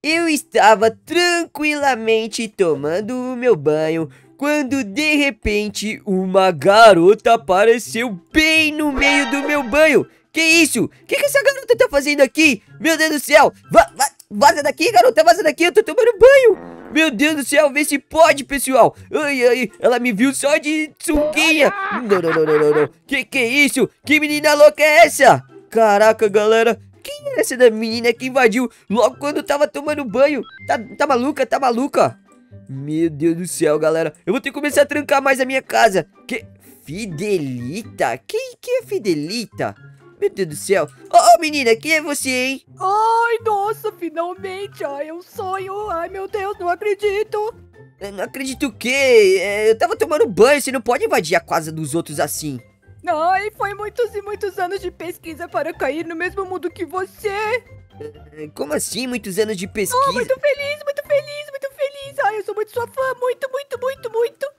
Eu estava tranquilamente tomando o meu banho quando de repente uma garota apareceu bem no meio do meu banho. Que isso? O que essa garota tá fazendo aqui? Meu Deus do céu! Vaza daqui, garota, vaza daqui, eu tô tomando banho! Meu Deus do céu, vê se pode, pessoal! Ai, ai, ela me viu só de sunguinha! Não, não, não, não, não, não! Que isso? Que menina louca é essa? Caraca, galera! Quem é essa da menina que invadiu logo quando eu tava tomando banho? Tá maluca, tá maluca? Meu Deus do céu, galera. Eu vou ter que começar a trancar mais a minha casa. Que? Fidelita? Quem que é Fidelita? Meu Deus do céu. Ô, menina, quem é você, hein? Ai, nossa, finalmente. Ai, é um sonho. Ai, meu Deus, não acredito. Eu não acredito o quê? Eu tava tomando banho. Você não pode invadir a casa dos outros assim. Ai, foi muitos e muitos anos de pesquisa para cair no mesmo mundo que você. Como assim, muitos anos de pesquisa? Oh, muito feliz, muito feliz, muito feliz. Ai, eu sou muito sua fã, muito, muito, muito, muito.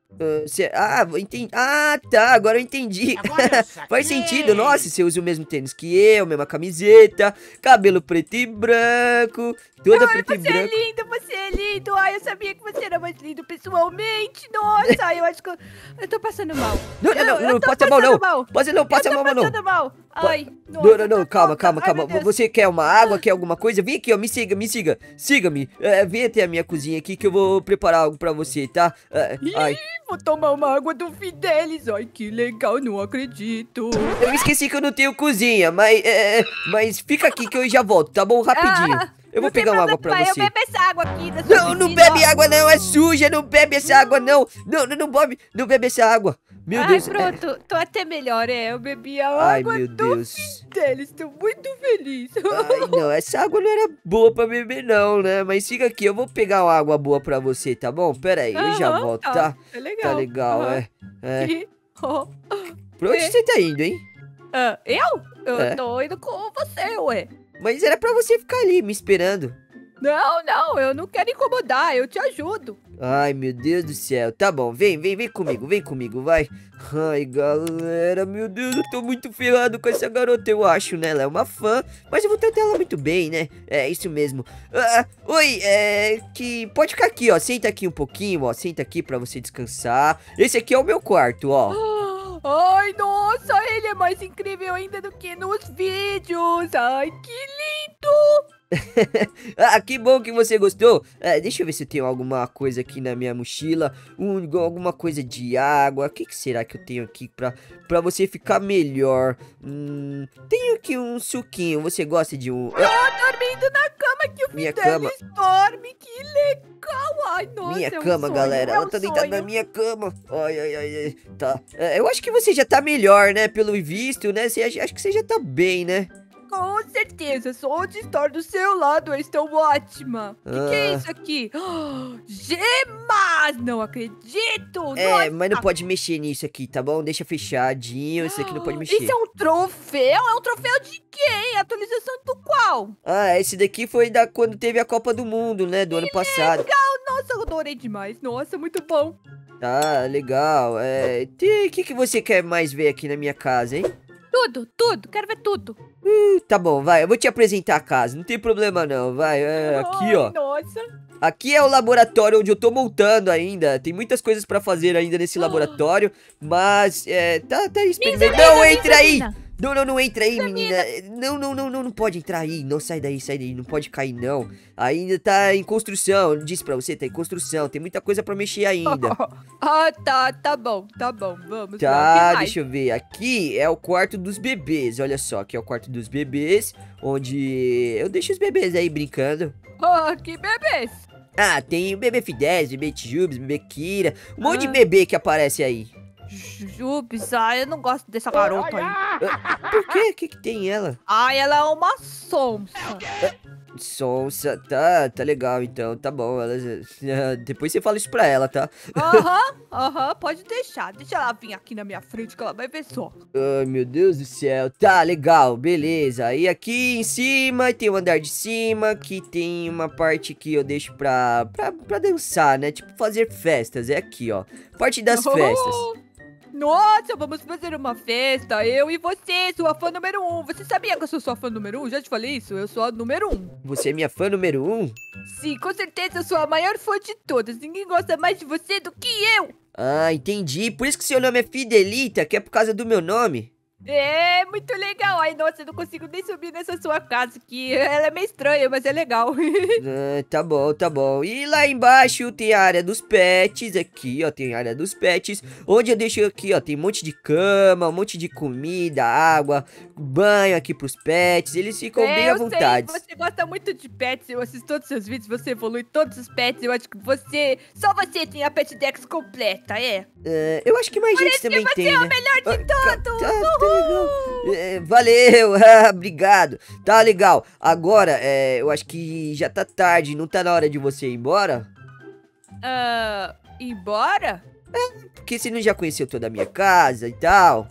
Entendi. Ah, tá, agora eu entendi. Agora eu faz sentido, nossa, você usa o mesmo tênis que eu, mesma camiseta, cabelo preto e branco, toda preta e branca. Você é lindo, você é lindo. Ai, eu sabia que você era mais lindo pessoalmente. Nossa, ai, eu acho que eu tô passando mal. Não, não, não, não passa mal, não. Passa não, passa mal, não. Eu tô passando mal. Ai, nossa, não, não, calma, calma, calma. Ai, você quer uma água, quer alguma coisa? Vem aqui, ó, me siga, me siga. Siga-me. Vem até a minha cozinha aqui que eu vou preparar algo pra você, tá? Ai. Vou tomar uma água do Fidelis. Ai, que legal, não acredito. Eu esqueci que eu não tenho cozinha, mas fica aqui que eu já volto, tá bom? Rapidinho. Eu vou pegar uma água pra você. Eu bebo essa água aqui. Não, não bebe água não, é suja. Não bebe essa água não. Não, não, não bebe essa água. Meu Deus. Pronto, tô até melhor, eu bebi a água do Fidelis. Tô muito feliz. Ai, não, essa água não era boa pra beber não, né? Mas fica aqui, eu vou pegar uma água boa pra você, tá bom? Pera aí, eu já volto, tá? Tá legal. Tá legal, Pra onde você tá indo, hein? Eu tô indo com você, ué. Mas era pra você ficar ali, me esperando. Não, não, eu não quero incomodar, eu te ajudo. Ai, meu Deus do céu, tá bom, vem comigo, vai. Ai, galera, meu Deus, eu tô muito ferrado com essa garota, eu acho, né? Ela é uma fã, mas eu vou tratar ela muito bem, né? É, isso mesmo. Oi, pode ficar aqui, ó, senta aqui um pouquinho, ó, senta aqui pra você descansar. Esse aqui é o meu quarto, ó. Ai, nossa, ele é mais incrível ainda do que nos vídeos. Ai, que lindo. Ah, que bom que você gostou. Deixa eu ver se eu tenho alguma coisa aqui na minha mochila. Alguma coisa de água. O que, que será que eu tenho aqui pra você ficar melhor? Tenho aqui um suquinho. Você gosta de um... dormindo na cama que o Fidelis dorme. Que legal. Ai, nossa, minha cama, sonho, galera. Ela tá deitada na minha cama. Ai, ai, ai, ai. Tá. Eu acho que você já tá melhor, né? Pelo visto, né? Acho que você já tá bem, né? Com certeza. Só de estar do seu lado, eu estou ótima. Que é isso aqui? Gemas! Não acredito! Nossa. Mas não pode mexer nisso aqui, tá bom? Deixa fechadinho. Isso aqui não pode mexer. Isso é um troféu? É um troféu de quem? Atualização do qual? Esse daqui foi da quando teve a Copa do Mundo, né? Do ano passado. Legal! Nossa, eu adorei demais. Nossa, muito bom. Tá, legal. O que você quer mais ver aqui na minha casa, hein? Tudo, tudo. Quero ver tudo. Tá bom, vai. Eu vou te apresentar a casa. Não tem problema, não. Vai, aqui, ó. Nossa. Aqui é o laboratório onde eu tô montando ainda. Tem muitas coisas pra fazer ainda nesse laboratório. Mas, tá experimentando. Não, entra aí! Não, não, não entra aí, menina. Não, não, não, não, não pode entrar aí. Não, sai daí, não pode cair, não. Ainda tá em construção, eu disse pra você, tá em construção. Tem muita coisa pra mexer ainda. Tá bom, tá bom, vamos lá. Tá, deixa eu ver. Aqui é o quarto dos bebês, olha só. Aqui é o quarto dos bebês, onde eu deixo os bebês aí brincando. Que bebês? Tem o bebê Fidesz, bebê Tijubis, bebê Kira. Um monte de bebê que aparece aí. Jubs, eu não gosto dessa garota aí. Por quê? O que tem ela? Ela é uma sonsa. Sonsa, tá legal então, tá bom. Depois você fala isso pra ela, tá? Pode deixar. Deixa ela vir aqui na minha frente que ela vai ver só. Ai, meu Deus do céu. Tá, legal, beleza. Aí aqui em cima tem o andar de cima, que tem uma parte que eu deixo pra dançar, né? Tipo fazer festas, é aqui, ó. Parte das festas. Nossa, vamos fazer uma festa, eu e você, sua fã número 1. Você sabia que eu sou sua fã número 1? Já te falei isso? Eu sou a número 1. Você é minha fã número 1? Sim, com certeza eu sou a maior fã de todas. Ninguém gosta mais de você do que eu. Ah, entendi. Por isso que seu nome é Fidelita, que é por causa do meu nome. É, muito legal. Ai, nossa, eu não consigo nem subir nessa sua casa, que ela é meio estranha, mas é legal. Ah, tá bom, tá bom. E lá embaixo tem a área dos pets, aqui, ó, tem a área dos pets, onde eu deixo aqui, ó, tem um monte de cama, um monte de comida, água, banho aqui pros pets, eles ficam bem à vontade. Sei, você gosta muito de pets, eu assisto todos os seus vídeos, você evolui todos os pets, eu acho que você, só você tem a Pet Dex completa, é? É, eu acho que mais gente também tem, né? Você é o melhor de todos, uhul! É, valeu, obrigado. Tá legal, agora eu acho que já tá tarde. Não tá na hora de você ir embora? Embora? É, porque você não já conheceu toda a minha casa e tal.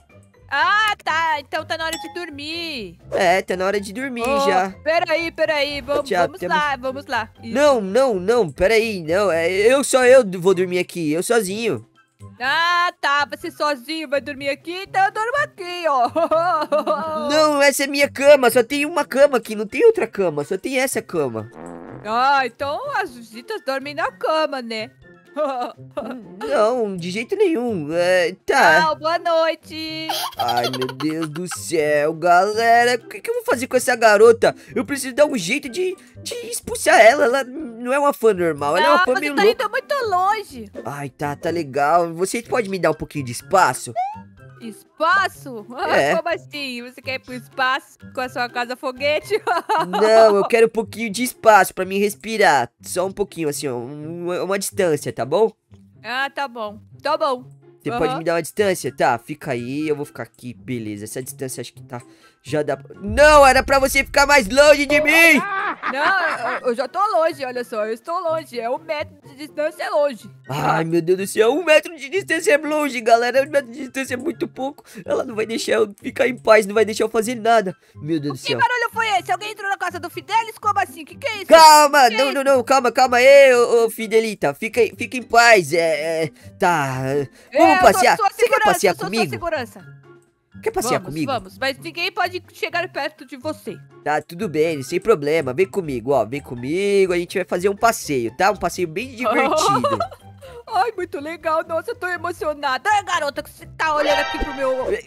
Ah, tá, então tá na hora de dormir. É, tá na hora de dormir já. Peraí, vamos lá. Isso. Não, peraí, não, eu vou dormir aqui, eu sozinho. Ah, tá, você sozinho vai dormir aqui, então eu durmo aqui, ó. Não, essa é minha cama, só tem uma cama aqui, não tem outra cama, só tem essa cama. Ah, então as visitas dormem na cama, né? Não, de jeito nenhum, tá. Tchau, boa noite. Ai, meu Deus do céu, galera, o que eu vou fazer com essa garota? Eu preciso dar um jeito de expulsar ela, ela não é uma fã normal, ela é uma fã meio louca. Você tá indo muito longe. Ai, tá legal, você pode me dar um pouquinho de espaço? Espaço? É. Como assim? Você quer ir pro espaço com a sua casa foguete? Não, eu quero um pouquinho de espaço pra mim respirar. Só um pouquinho, assim, ó, uma distância, tá bom? Ah, tá bom. Tá bom. Você pode me dar uma distância? Tá, fica aí, eu vou ficar aqui. Beleza, essa distância acho que tá... Já dá... Não, era pra você ficar mais longe de mim! Não, eu já tô longe, olha só, eu estou longe. É 1 metro de distância, é longe. Ai, meu Deus do céu, 1 metro de distância é longe, galera. 1 metro de distância é muito pouco. Ela não vai deixar eu ficar em paz, não vai deixar eu fazer nada. Meu Deus do céu. Que barulho foi esse? Alguém entrou na casa do Fidelis? Como assim? Que é isso? Calma, não, calma. Ei, ô Fidelita, fica em paz. Tá, vamos passear. Você quer passear comigo? Quer passear comigo? Vamos, mas ninguém pode chegar perto de você. Tá, tudo bem, sem problema. Vem comigo, ó. Vem comigo, a gente vai fazer um passeio, tá? Um passeio bem divertido. Ai, muito legal. Nossa, eu tô emocionada. Ai, garota, que você tá olhando aqui pro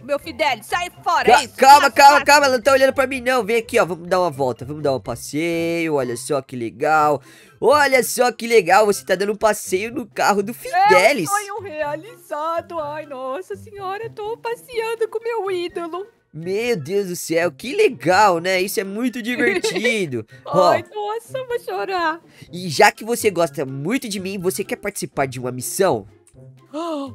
meu Fidelis. Sai fora, isso. Calma. Ela não tá olhando pra mim, não. Vem aqui, ó. Vamos dar uma volta. Vamos dar um passeio. Olha só que legal. Olha só que legal. Você tá dando um passeio no carro do Fidelis. É um sonho realizado. Ai, nossa senhora. Eu tô passeando com meu ídolo. Meu Deus do céu, que legal, né? Isso é muito divertido. Ai, nossa, vou chorar. E já que você gosta muito de mim, você quer participar de uma missão?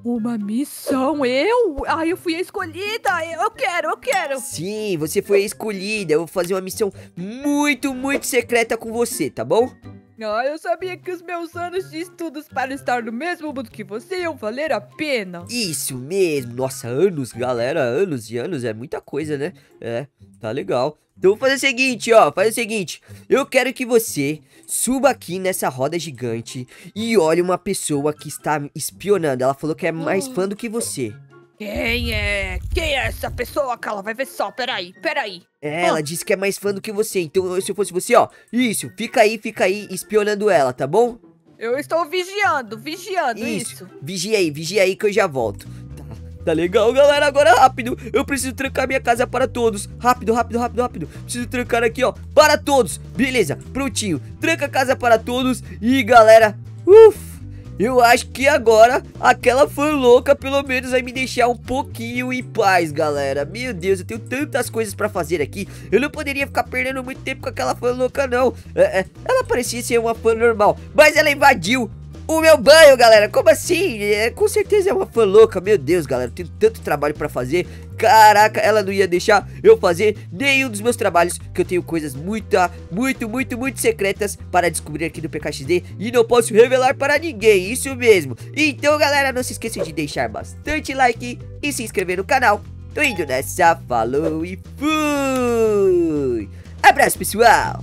Uma missão? Eu? Ai, eu fui a escolhida. Eu quero. Sim, você foi a escolhida. Eu vou fazer uma missão muito, muito secreta com você, tá bom? Ah, eu sabia que os meus anos de estudos para estar no mesmo mundo que você iam valer a pena. Isso mesmo. Nossa, anos, galera. Anos e anos. É muita coisa, né? É, tá legal. Então vou fazer o seguinte, ó. Faz o seguinte. Eu quero que você suba aqui nessa roda gigante e olhe uma pessoa que está espionando. Ela falou que é mais fã do que você. Quem é? Quem é essa pessoa? Cala, vai ver só, peraí. Ela disse que é mais fã do que você, então se eu fosse você, ó, isso, fica aí espionando ela, tá bom? Eu estou vigiando, isso. Vigia aí que eu já volto. Tá legal, galera, agora rápido, eu preciso trancar minha casa para todos, rápido, preciso trancar aqui, ó, para todos, beleza, prontinho, tranca a casa para todos e galera, eu acho que agora aquela fã louca pelo menos vai me deixar um pouquinho em paz, galera. Meu Deus, eu tenho tantas coisas pra fazer aqui. Eu não poderia ficar perdendo muito tempo com aquela fã louca, não. Ela parecia ser uma fã normal, mas ela invadiu o meu banho, galera. Como assim? Com certeza é uma fã louca. Meu Deus, galera, eu tenho tanto trabalho pra fazer. Caraca, ela não ia deixar eu fazer nenhum dos meus trabalhos, que eu tenho coisas muito secretas para descobrir aqui no PKXD e não posso revelar para ninguém, isso mesmo. Então, galera, não se esqueçam de deixar bastante like e se inscrever no canal. Tô indo nessa, falou e fui! Abraço, pessoal!